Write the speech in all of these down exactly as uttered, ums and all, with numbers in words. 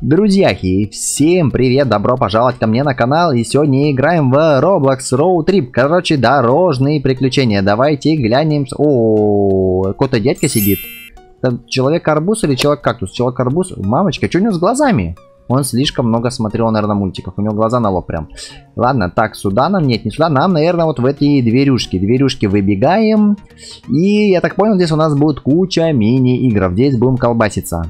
Друзьяхи, всем привет, добро пожаловать ко мне на канал, и сегодня играем в Roblox Row Trip, короче, дорожные приключения. Давайте глянем. О, какой-то дядька сидит. Человек-арбуз или человек-кактус? Человек-арбуз. Мамочка, что у него с глазами? Он слишком много смотрел, наверное, мультиков. У него глаза на лоб прям. Ладно, так, сюда нам, нет, не сюда. Нам, наверное, вот в эти дверюшки. Дверюшки выбегаем. И, я так понял, здесь у нас будет куча мини-игр. Здесь будем колбаситься.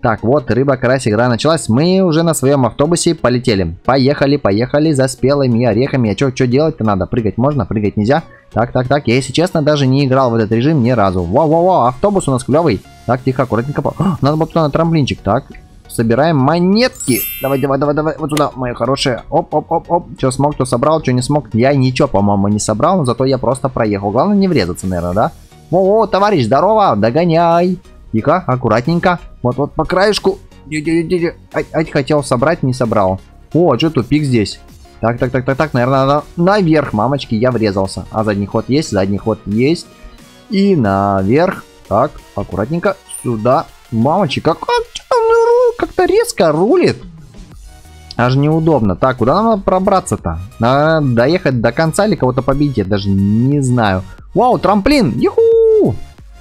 Так, вот, рыба, карась, игра началась. Мы уже на своем автобусе полетели. Поехали, поехали за спелыми орехами. А что, что делать-то надо? Прыгать можно, прыгать нельзя. Так, так, так. Я, если честно, даже не играл в этот режим ни разу. Во-во-во, автобус у нас клевый. Так, тихо, аккуратненько. О, надо было туда на трамплинчик. Так, собираем монетки. Давай, давай, давай, давай. Вот сюда, моя хорошая. Оп, оп, оп, оп. Что смог, то собрал, что не смог. Я ничего, по-моему, не собрал, но зато я просто проехал. Главное не врезаться, наверное, да? Во-во, товарищ, здорово, догоняй. Тихо, аккуратненько. Вот, вот по краешку. Ай, ай, хотел собрать, не собрал. О, что тупик здесь? Так, так, так, так, так, наверное, надо наверх, мамочки, я врезался. А задний ход есть, задний ход есть. И наверх. Так, аккуратненько. Сюда. Мамочки, как как-то резко рулит. Аж неудобно. Так, куда нам пробраться-то? Надо доехать до конца или кого-то победить, я даже не знаю. Вау, трамплин! Юху!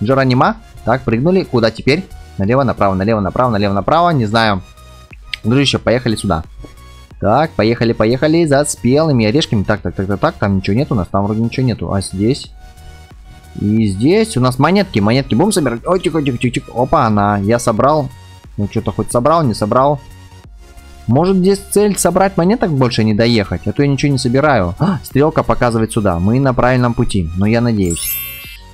Джеронима. Так, прыгнули. Куда теперь? Налево, направо, налево, направо, налево, направо. Не знаю. Дружище, поехали сюда. Так, поехали, поехали. За спелыми орешками. Так, так, так, так, так. Там ничего нет у нас. Там вроде ничего нету. А здесь? И здесь у нас монетки. Монетки будем собирать. Ой, тихо, тихо, тихо, тихо. Опа, она. Я собрал. Ну, что-то хоть собрал, не собрал. Может, здесь цель собрать монеток больше, не доехать? А то я ничего не собираю. А, стрелка показывает сюда. Мы на правильном пути. Но я надеюсь.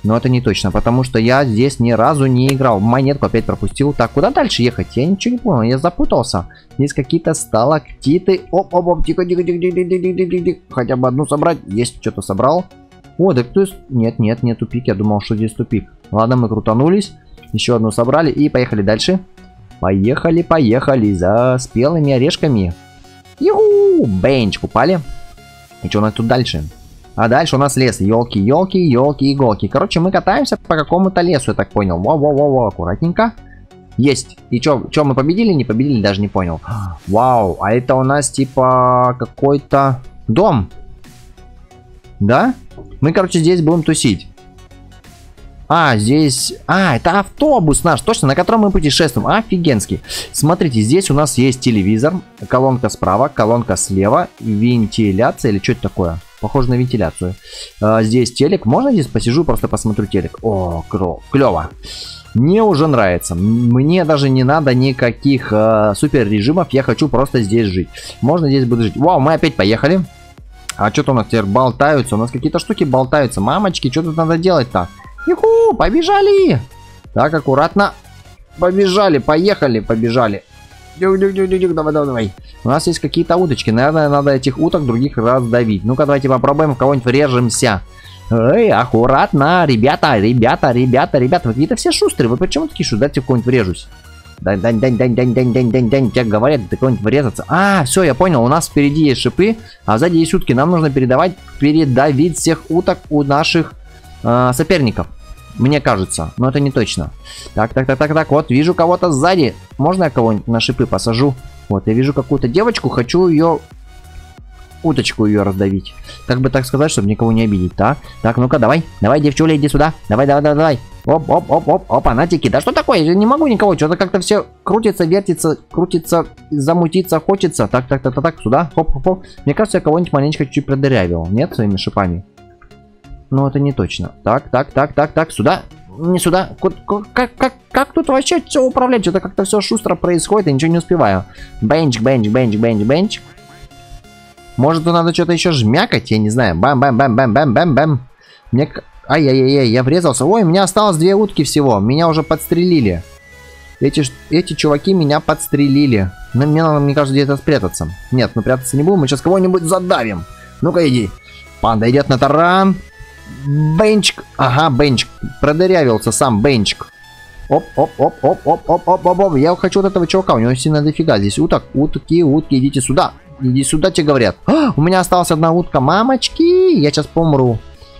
Но это не точно, потому что я здесь ни разу не играл. Монетку опять пропустил. Так, куда дальше ехать? Я ничего не понял, я запутался. Здесь какие-то сталактиты. Оп-оп-оп, тихо-тихо-тихо-тихо-тихо-тихо. Хотя бы одну собрать. Есть, что-то собрал. О, да кто... Нет, нет, нет, тупик. Я думал, что здесь тупик. Ладно, мы крутанулись. Еще одну собрали и поехали дальше. Поехали, поехали за спелыми орешками. Ю-ху! Бенч, купали. И что у нас тут дальше? А дальше у нас лес. Елки, елки, елки, иголки. Короче, мы катаемся по какому-то лесу, я так понял. Во-во-во-во, аккуратненько. Есть. И чё, чё, мы победили, не победили, даже не понял. Вау, а это у нас типа какой-то дом. Да? Мы, короче, здесь будем тусить. А, здесь... А, это автобус наш, точно, на котором мы путешествуем. Офигенский. Смотрите, здесь у нас есть телевизор. Колонка справа, колонка слева. Вентиляция или что это такое? Похоже на вентиляцию. А, здесь телек. Можно здесь посижу, просто посмотрю телек? О, клево. Мне уже нравится. Мне даже не надо никаких э, супер режимов. Я хочу просто здесь жить. Можно здесь буду жить. Вау, мы опять поехали. А что-то у нас теперь болтаются. У нас какие-то штуки болтаются. Мамочки, что тут надо делать-то? Юху, побежали. Так, аккуратно. Побежали, поехали, побежали. Давай, давай, давай. У нас есть какие-то уточки. Наверное, надо этих уток других раздавить. Ну-ка, давайте попробуем, в кого-нибудь врежемся. Эй, аккуратно, ребята, ребята, ребята, ребята. Вы какие-то все шустрые. Вы почему такие шустрые? Дайте в кого-нибудь врежусь. Дань, дань, дань, дань, дань, дань, дань, дань, дань. Тебе говорят, ты кого-нибудь врезаться. А, все, я понял. У нас впереди есть шипы, а сзади есть утки. Нам нужно передавать, передавить всех уток у наших э, соперников. Мне кажется, но это не точно. Так, так, так, так, так, вот, вижу кого-то сзади. Можно я кого-нибудь на шипы посажу? Вот, я вижу какую-то девочку, хочу ее... Уточку ее раздавить. Как бы так сказать, чтобы никого не обидеть, да? Так, ну-ка, давай, давай, девчуля, иди сюда. Давай, давай, давай, давай. Оп, оп, оп, оп, опа, натики. Да что такое? Я не могу никого, что-то как-то все крутится, вертится, крутится, замутиться хочется. Так, так, так, так, так, сюда, хоп, хоп, хоп. Мне кажется, я кого-нибудь маленечко чуть-чуть продырявил. Нет, своими шипами? Но это не точно. Так, так, так, так, так, сюда. Не сюда. Как, как, как тут вообще все управлять? Что-то как-то все шустро происходит, я ничего не успеваю. Бенч, бенч, бенч, бенч, бенч. Может, надо что-то еще жмякать, я не знаю. Бам-бам-бам-бам-бам-бам-бам. Мне... Ай-яй-яй, я врезался. Ой, у меня осталось две утки всего. Меня уже подстрелили. Эти, эти чуваки меня подстрелили. Но мне надо, мне кажется, где-то спрятаться. Нет, мы прятаться не будем, мы сейчас кого-нибудь задавим. Ну-ка, иди. Панда идет на таран. Бенчик. Ага, бенчик. Продырявился сам бенчик. Оп, оп, оп, оп, оп, оп, оп, оп, оп. Я хочу от этого чувака. У него сильно дофига. Здесь уток, утки, утки. Идите сюда. Иди сюда, тебе говорят. А, у меня осталась одна утка. Мамочки, я сейчас помру.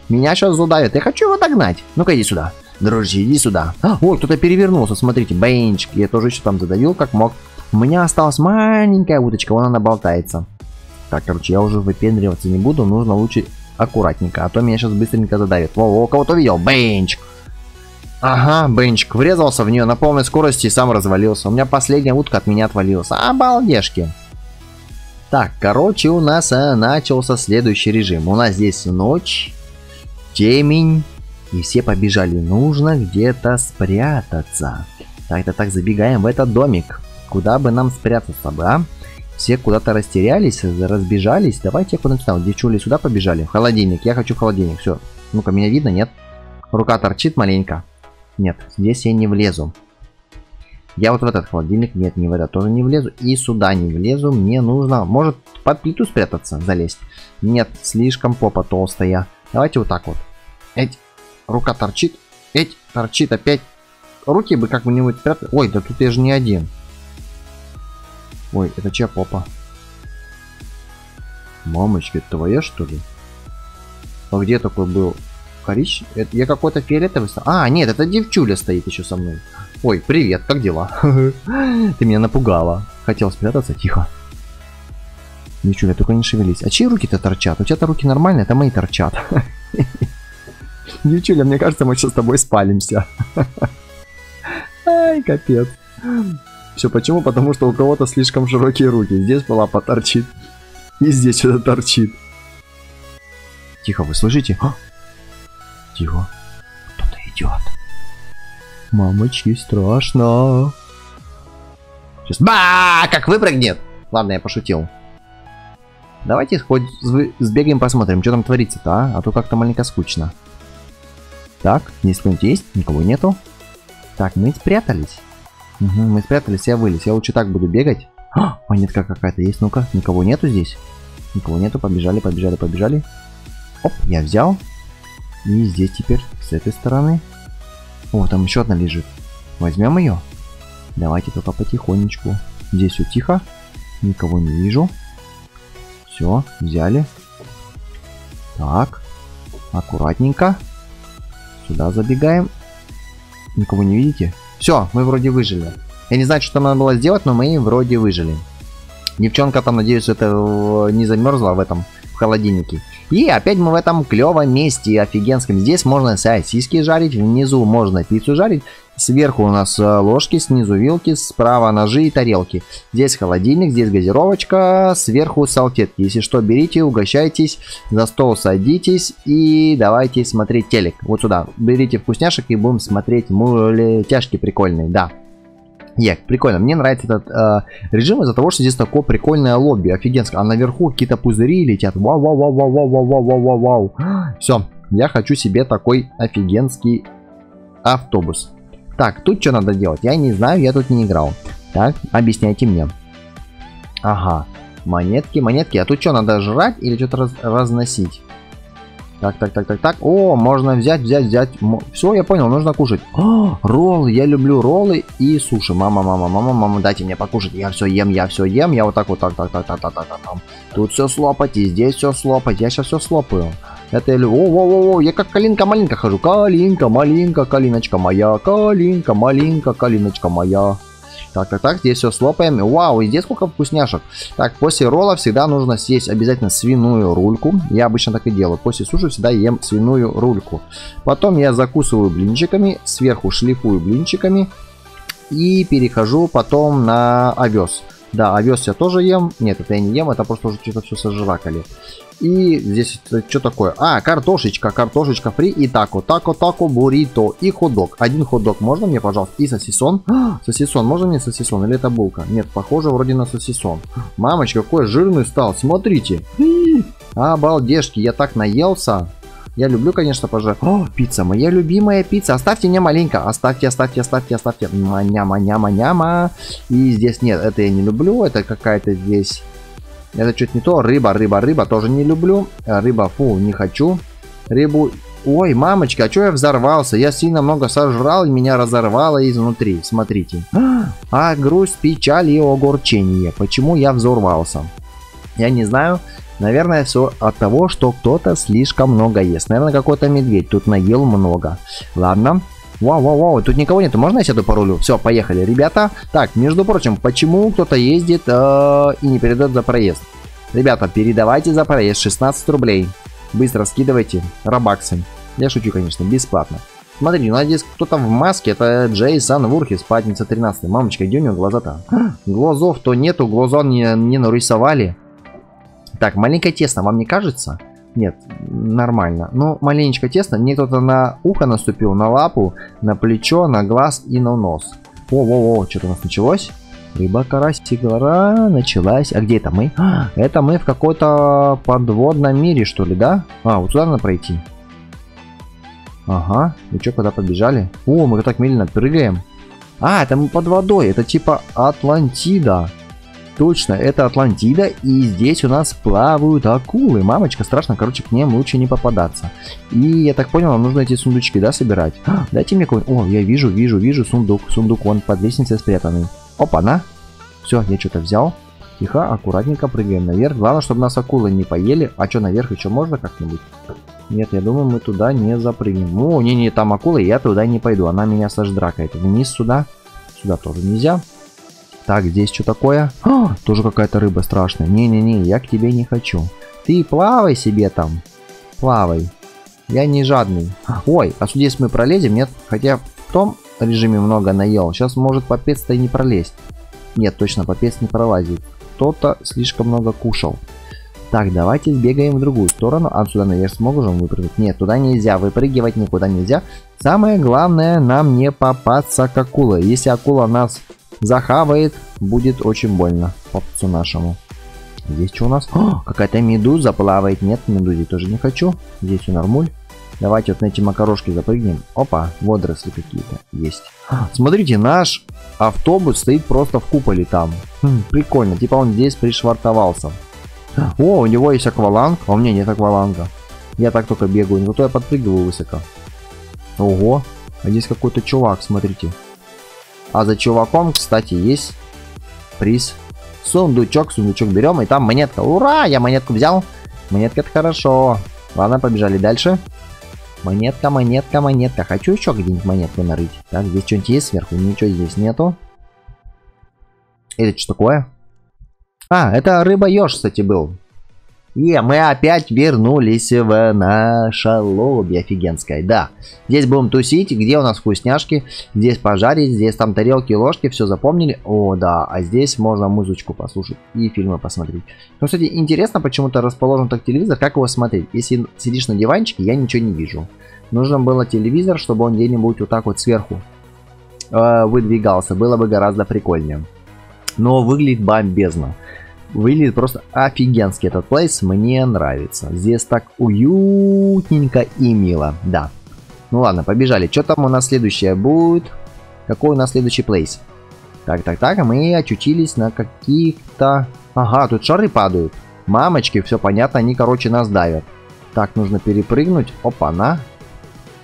Меня сейчас задавят. Я хочу его догнать. Ну-ка, иди сюда. Дружище, иди сюда. А, о, кто-то перевернулся. Смотрите, бенчик. Я тоже еще там задавил, как мог. У меня осталась маленькая уточка, вон она болтается. Так, короче, я уже выпендриваться не буду, нужно лучше аккуратненько, а то меня сейчас быстренько задавит. Во, кого-то видел, бенчик. Ага, бенчик, врезался в нее на полной скорости и сам развалился. У меня последняя утка от меня отвалилась. Обалдешки. Так, короче, у нас а, начался следующий режим. У нас здесь ночь, темень, и все побежали. Нужно где-то спрятаться. Так-то так, забегаем в этот домик. Куда бы нам спрятаться бы, а? Все куда-то растерялись, разбежались. Давайте я куда-нибудь там. Девчули сюда побежали. В холодильник. Я хочу в холодильник. Все. Ну-ка, меня видно, нет? Рука торчит маленько. Нет, здесь я не влезу. Я вот в этот холодильник, нет, не в этот тоже не влезу. И сюда не влезу. Мне нужно, может, под плиту спрятаться, залезть. Нет, слишком попа толстая. Давайте вот так вот. Эть, рука торчит. Эть, торчит опять. Руки бы как-нибудь спрятать. Ой, да тут я же не один. Ой, это чья попа? Мамочки, это твоя, что ли? А где такой был? Коричневый? Это я какой-то фиолетовый. А, нет, это девчуля стоит еще со мной. Ой, привет, как дела? Ты меня напугала. Хотел спрятаться, тихо. Девчуля, только не шевелись. А чьи руки-то торчат? У тебя-то руки нормальные, это мои торчат. Девчуля, мне кажется, мы сейчас с тобой спалимся. Ай, капец. Все почему? Потому что у кого-то слишком широкие руки. Здесь лапа торчит. И здесь что-то торчит. Тихо, вы слышите? А? Тихо. Кто-то идет. Мамочки, страшно. Сейчас. Ба! Как выпрыгнет! Ладно, я пошутил. Давайте хоть сбегаем, посмотрим, что там творится-то, а? А то как-то маленько скучно. Так, здесь кто-нибудь есть? Никого нету. Так, мы спрятались. Угу, мы спрятались, я вылез. Я лучше так буду бегать. А, монетка какая-то есть. Ну-ка, никого нету здесь. Никого нету. Побежали, побежали, побежали. Оп, я взял. И здесь теперь, с этой стороны. О, там еще одна лежит. Возьмем ее. Давайте только потихонечку. Здесь все тихо. Никого не вижу. Все, взяли. Так. Аккуратненько. Сюда забегаем. Никого не видите? Все, мы вроде выжили. Я не знаю, что там надо было сделать, но мы вроде выжили. Девчонка там, надеюсь, это не замерзла в этом в холодильнике. И опять мы в этом клевом месте, офигенском. Здесь можно сосиски жарить, внизу можно пиццу жарить. Сверху у нас ложки, снизу вилки, справа ножи и тарелки. Здесь холодильник, здесь газировочка, сверху салфетки. Если что, берите, угощайтесь, за стол садитесь и давайте смотреть телек. Вот сюда, берите вкусняшек и будем смотреть мультяшки прикольные, да. Е, прикольно, мне нравится этот э, режим из-за того, что здесь такое прикольное лобби, офигенское. А наверху какие-то пузыри летят. Вау, вау, вау, вау, вау, вау, вау, вау, вау. Все, я хочу себе такой офигенский автобус. Так, тут что надо делать? Я не знаю, я тут не играл. Так, объясняйте мне. Ага, монетки, монетки. А тут что, надо жрать или что-то раз разносить? Так, так, так, так, так. О, можно взять, взять, взять. Все, я понял, нужно кушать. О, роллы, я люблю роллы и суши. Мама, мама, мама, мама, дайте мне покушать. Я все ем, я все ем. Я вот так вот, так, так, так, так, так, так, так. Тут все слопать, и здесь все слопать. Я сейчас все слопаю. Это я люблю. О, о, о, о, я как калинка-малинка хожу. Калинка, малинка, калиночка моя. Калинка, малинка, калиночка моя. Так, так, так, здесь все слопаем. Вау, и здесь сколько вкусняшек. Так, после ролла всегда нужно съесть обязательно свиную рульку. Я обычно так и делаю. После суши всегда ем свиную рульку. Потом я закусываю блинчиками, сверху шлифую блинчиками. И перехожу потом на овес. Да, овес я тоже ем. Нет, это я не ем, это просто уже что-то все сожракали. И здесь что такое? А, картошечка, картошечка фри и тако, тако, тако, буррито и хот-дог. Один хот-дог можно мне, пожалуйста? И сосисон. А, сосисон, можно мне сосисон? Или это булка? Нет, похоже вроде на сосисон. Мамочка, какой жирный стал, смотрите. Обалдешки, я так наелся. Я люблю, конечно, пожрать. О, пицца, моя любимая пицца. Оставьте меня маленько. Оставьте, оставьте, оставьте, оставьте. Маняма, няма, няма. И здесь нет, это я не люблю. Это какая-то здесь... Это чуть не то. Рыба, рыба, рыба. Тоже не люблю. Рыба, фу, не хочу. Рыбу... Ой, мамочки, а что я взорвался? Я сильно много сожрал, меня разорвало изнутри. Смотрите. А, грусть, печаль и огорчение. Почему я взорвался? Я не знаю. Наверное, все от того, что кто-то слишком много ест. Наверное, какой-то медведь тут наел много. Ладно. Вау, вау, вау, тут никого нету, можно я сяду по рулю? Все, поехали, ребята. Так, между прочим, почему кто-то ездит э, и не передает за проезд? Ребята, передавайте за проезд шестнадцать рублей. Быстро скидывайте робаксы. Я шучу, конечно, бесплатно. Смотри, у нас здесь кто-то в маске, это Джейсон Вурхис, спадница тринадцать. Мамочка, где у него глаза-то? Глазов-то нету, глаза не, не нарисовали. Так, маленько тесно, вам не кажется? Нет, нормально. Ну, маленечко тесно, мне кто-то на ухо наступил, на лапу, на плечо, на глаз и на нос. О-о-о, что-то у нас началось. Рыба, карась, тигра, началась. А где это мы? А, это мы в какой-то подводном мире, что ли, да? А, вот сюда надо пройти. Ага, ну что, куда побежали? О, мы так медленно прыгаем. А, это мы под водой, это типа Атлантида. Точно, это Атлантида, и здесь у нас плавают акулы. Мамочка, страшно, короче, к ним лучше не попадаться. И я так понял, нам нужно эти сундучки, да, собирать? А, дайте мне какой... О, я вижу, вижу, вижу сундук, сундук, он под лестницей спрятанный. Опа, на. Все, я что-то взял. Тихо, аккуратненько прыгаем наверх. Главное, чтобы нас акулы не поели. А что, наверх еще можно как-нибудь? Нет, я думаю, мы туда не запрыгнем. О, не-не, там акула, я туда не пойду. Она меня сождракает. Вниз сюда. Сюда тоже нельзя. Так, здесь что такое? О, тоже какая-то рыба страшная. Не-не-не, я к тебе не хочу. Ты плавай себе там. Плавай. Я не жадный. Ой, а здесь мы пролезем, нет? Хотя в том режиме много наел. Сейчас может попец-то и не пролезть. Нет, точно, попец не пролазит. Кто-то слишком много кушал. Так, давайте сбегаем в другую сторону. Отсюда наверх смогу же выпрыгнуть? Нет, туда нельзя, выпрыгивать никуда нельзя. Самое главное, нам не попасться к акуле. Если акула нас захавает, будет очень больно попцу нашему. Здесь что у нас? Какая-то медуза плавает. Нет, медузи тоже не хочу. Здесь все нормуль. Давайте вот на эти макарошки запрыгнем. Опа, водоросли какие-то есть. Смотрите, наш автобус стоит просто в куполе там. Хм, прикольно, типа он здесь пришвартовался. О, у него есть акваланг, а у меня нет акваланга. Я так только бегаю, но то я подпрыгиваю высоко. Ого, а здесь какой-то чувак, смотрите. А за чуваком, кстати, есть приз. Сундучок, сундучок берем, и там монетка. Ура, я монетку взял. Монетка, это хорошо. Ладно, побежали дальше. Монетка, монетка, монетка. Хочу еще где-нибудь монетку нарыть. Так, здесь что-нибудь есть сверху? Ничего здесь нету. Это что такое? А, это рыба-еж, кстати, был. И мы опять вернулись в наше лобби офигенское. Да, здесь будем тусить, где у нас вкусняшки. Здесь пожарить, здесь там тарелки, ложки, все запомнили. О, да, а здесь можно музычку послушать и фильмы посмотреть. Ну, кстати, интересно, почему-то расположен так телевизор, как его смотреть. Если сидишь на диванчике, я ничего не вижу. Нужен был телевизор, чтобы он где-нибудь вот так вот сверху э, выдвигался. Было бы гораздо прикольнее. Но выглядит бомбезно. Выглядит просто офигенский этот плейс. Мне нравится. Здесь так уютненько и мило. Да. Ну ладно, побежали. Что там у нас следующее будет? Какой у нас следующий плейс? Так, так, так. Мы очутились на каких-то... Ага, тут шары падают. Мамочки, все понятно. Они, короче, нас давят. Так, нужно перепрыгнуть. Опа-на.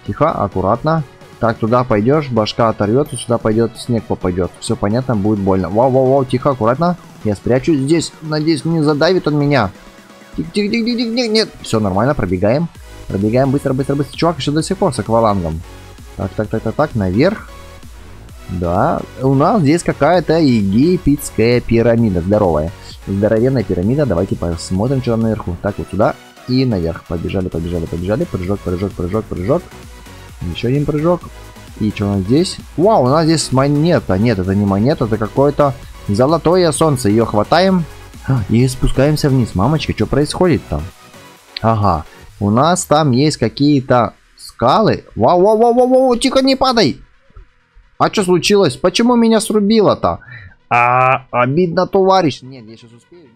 Тихо, аккуратно. Так, туда пойдешь, башка оторвется, сюда пойдет, снег попадет. Все понятно, будет больно. Вау-вау-вау, тихо, аккуратно. Я спрячусь здесь, надеюсь, не задавит он меня. Тихо-тихо-тихо-тихо-тихо-нет. Все нормально, пробегаем. Пробегаем быстро-быстро-быстро. Чувак еще до сих пор с аквалангом. Так-так-так-так-так, наверх. Да, у нас здесь какая-то египетская пирамида, здоровая. Здоровенная пирамида, давайте посмотрим, что там наверху. Так, вот сюда и наверх. Побежали-побежали-побежали. Прыжок-прыжок-прыжок-прыжок. Еще один прыжок. И что у нас здесь? Вау, у нас здесь монета. Нет, это не монета, это какое-то золотое солнце. Ее хватаем и спускаемся вниз. Мамочка, что происходит там? Ага, у нас там есть какие-то скалы. Вау, вау, вау, вау, вау, тихо, не падай. А что случилось? Почему меня срубило-то? А, обидно, товарищ. Нет, я сейчас успею.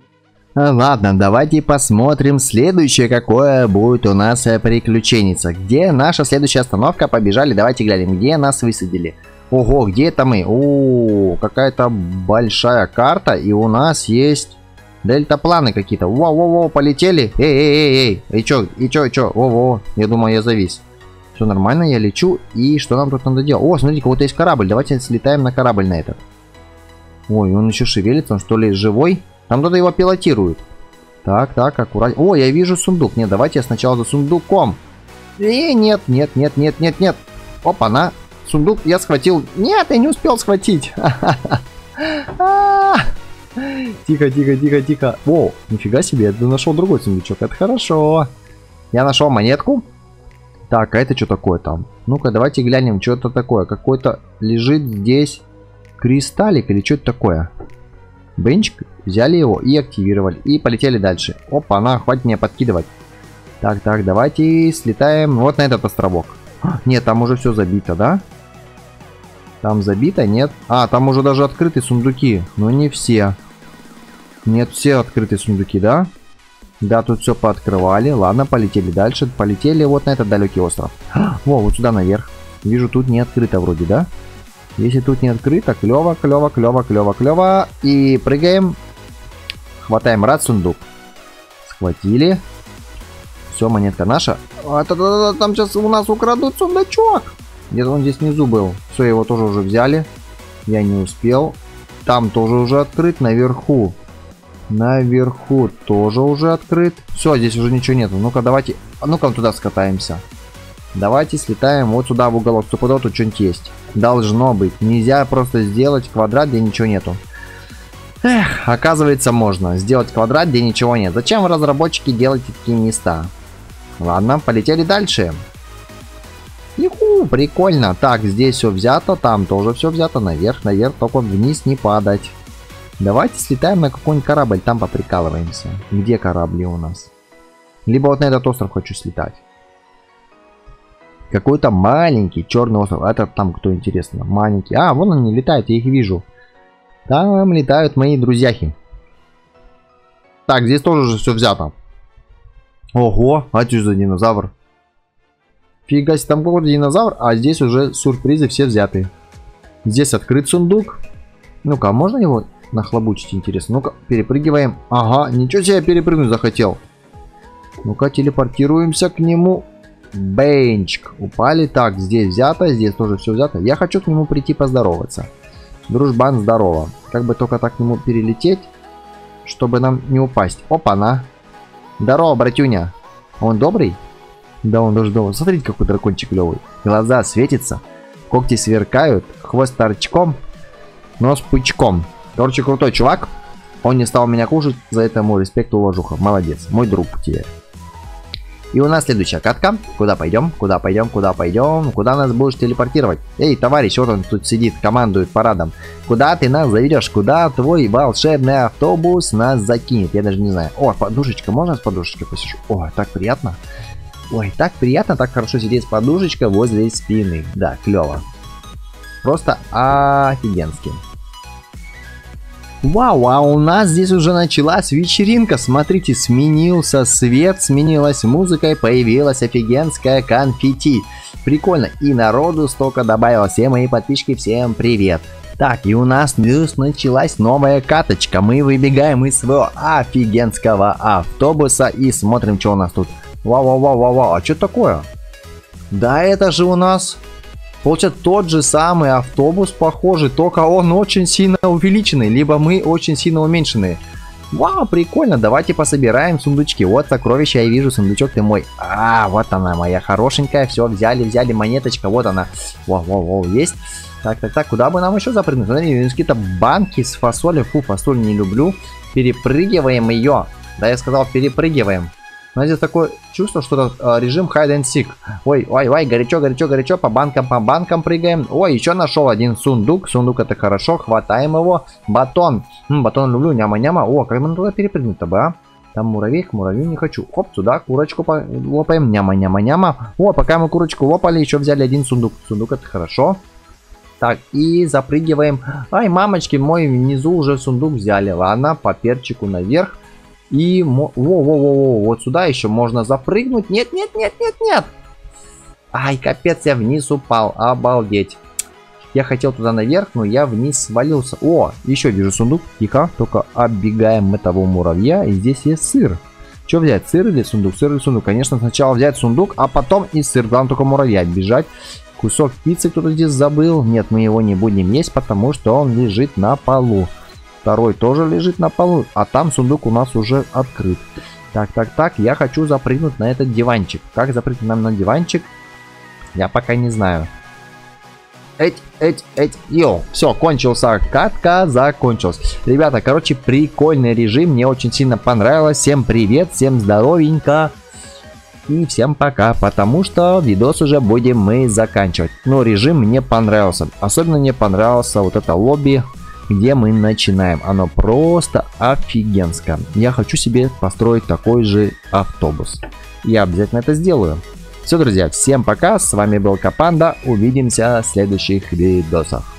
Ладно, давайте посмотрим следующее, какое будет у нас приключение. Где наша следующая остановка? Побежали, давайте глянем, где нас высадили. Ого, где это мы? О, какая-то большая карта, и у нас есть дельтапланы какие-то. Воу-воу-воу, полетели. Эй-эй-эй-эй, и чё, и чё, и чё? Ого, я думаю, я завис. Все нормально, я лечу, и что нам тут надо делать? О, смотрите, кого-то есть корабль, давайте слетаем на корабль на этот. Ой, он еще шевелится, он что ли живой? Там кто-то его пилотирует. Так, так, аккуратно. О, я вижу сундук. Нет, давайте я сначала за сундуком. И нет, нет, нет, нет, нет, нет. Опа, на. Сундук я схватил. Нет, я не успел схватить. Тихо, тихо, тихо, тихо. О, нифига себе, я нашел другой сундучок. Это хорошо. Я нашел монетку. Так, а это что такое там? Ну-ка, давайте глянем, что это такое. Какой-то лежит здесь кристаллик или что-то такое. Бенчик, взяли его и активировали. И полетели дальше. Опа, она, хватит меня подкидывать. Так, так, давайте слетаем вот на этот островок. Нет, там уже все забито, да? Там забито, нет? А, там уже даже открыты сундуки. Но не все. Нет, все открытые сундуки, да? Да, тут все пооткрывали. Ладно, полетели дальше. Полетели вот на этот далекий остров. Во, вот сюда наверх. Вижу, тут не открыто вроде, да? Если тут не открыто, клево, клево, клево, клево, клево. И прыгаем. Хватаем раз сундук. Схватили. Все, монетка наша. А, та, та, та, там сейчас у нас украдут сундучок. Где-то он здесь внизу был. Все, его тоже уже взяли. Я не успел. Там тоже уже открыт. Наверху. Наверху тоже уже открыт. Все, здесь уже ничего нету. Ну-ка, давайте. Ну-ка, туда скатаемся. Давайте слетаем вот сюда в уголок. Сюда тут что-нибудь есть. Должно быть. Нельзя просто сделать квадрат, где ничего нету. Эх, оказывается, можно сделать квадрат, где ничего нет. Зачем разработчики делать такие места? Ладно, полетели дальше. Иху, прикольно. Так, здесь все взято, там тоже все взято. Наверх, наверх, только вниз не падать. Давайте слетаем на какой-нибудь корабль, там поприкалываемся. Где корабли у нас? Либо вот на этот остров хочу слетать. Какой-то маленький черный остров. Это там кто, интересно? Маленький. А, вон они летают, я их вижу. Там летают мои друзьяхи. Так, здесь тоже же все взято. Ого, а что за динозавр? Фига себе, там какой-то динозавр, а здесь уже сюрпризы все взяты. Здесь открыт сундук. Ну-ка, можно его нахлобучить, интересно? Ну-ка, перепрыгиваем. Ага, ничего себе, я перепрыгнуть захотел. Ну-ка, телепортируемся к нему. Бенчик. Упали. Так, здесь взято, здесь тоже все взято. Я хочу к нему прийти поздороваться. Дружбан, здорово. Как бы только так к нему перелететь, чтобы нам не упасть. Опа-на. Здорово, братюня. Он добрый? Да, он даже добрый. Смотрите, какой дракончик клевый. Глаза светятся, когти сверкают, хвост торчком, нос пучком. Короче, крутой чувак. Он не стал меня кушать, за это ему респект, уважуха. Молодец, мой друг тебе. И у нас следующая катка. Куда пойдем? Куда пойдем? Куда пойдем? Куда нас будешь телепортировать? Эй, товарищ, вот он тут сидит, командует парадом. Куда ты нас заведешь? Куда твой волшебный автобус нас закинет? Я даже не знаю. О, подушечка, можно с подушечкой посижу? О, так приятно. Ой, так приятно, так хорошо сидеть с подушечкой возле спины. Да, клево. Просто офигенски. Вау, а у нас здесь уже началась вечеринка. Смотрите, сменился свет, сменилась музыка и появилась офигенская конфетти. Прикольно, и народу столько добавилось. Все мои подписчики, всем привет. Так, и у нас здесь началась новая каточка. Мы выбегаем из своего офигенского автобуса и смотрим, что у нас тут. Вау-вау-вау-вау, а что такое? Да, это же у нас... Получается, тот же самый автобус, похожий, только он очень сильно увеличенный, либо мы очень сильно уменьшены. Вау, прикольно, давайте пособираем сундучки. Вот сокровище, я вижу, сундучок ты мой. А, вот она моя хорошенькая, все, взяли, взяли, монеточка, вот она. Вау, вау, вау, есть. Так, так, так, куда бы нам еще запрыгнуть? Смотри, какие-то банки с фасолью, фу, фасоль не люблю. Перепрыгиваем ее. Да, я сказал, перепрыгиваем. Но здесь такое чувство, что это режим hide and seek. Ой, ой, ой, горячо, горячо, горячо. По банкам, по банкам прыгаем. Ой, еще нашел один сундук. Сундук это хорошо. Хватаем его. Батон. М, батон люблю. Няма-няма. О, как бы надо перепрыгнуть-то бы, а? Там муравей, к муравью не хочу. Хоп, сюда курочку лопаем. Няма-няма-няма. О, пока мы курочку лопали, еще взяли один сундук. Сундук это хорошо. Так, и запрыгиваем. Ай, мамочки, мой внизу уже сундук взяли. Ладно, по перчику наверх. И во-во-во-во, вот сюда еще можно запрыгнуть. Нет, нет, нет, нет, нет. Ай, капец, я вниз упал. Обалдеть. Я хотел туда наверх, но я вниз свалился. О, еще вижу сундук. Тихо, только оббегаем мы того муравья. И здесь есть сыр. Что взять, сыр или сундук? Сыр или сундук? Конечно, сначала взять сундук, а потом и сыр. Главное только муравья бежать. Кусок пиццы кто-то здесь забыл. Нет, мы его не будем есть, потому что он лежит на полу. Второй тоже лежит на полу, а там сундук у нас уже открыт. Так, так, так, я хочу запрыгнуть на этот диванчик. Как запрыгнуть нам на диванчик? Я пока не знаю. Эть, эть, эть, йоу. Все, кончился, катка закончилась. Ребята, короче, прикольный режим. Мне очень сильно понравилось. Всем привет, всем здоровенько. И всем пока, потому что видос уже будем мы заканчивать. Но режим мне понравился. Особенно мне понравился вот это лобби, где мы начинаем. Оно просто офигенское. Я хочу себе построить такой же автобус. Я обязательно это сделаю. Все, друзья, всем пока, с вами был Капанда, увидимся в следующих видосах.